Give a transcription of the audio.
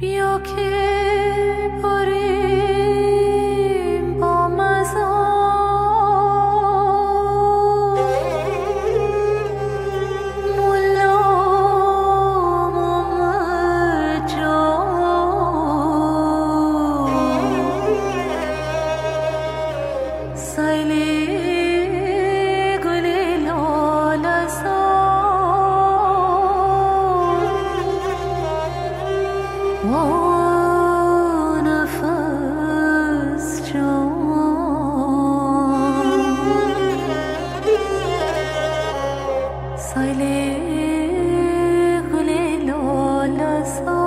بیا که بریم با مزار ملام و مجان سیلی ونفس جوان سيلي غلي لولا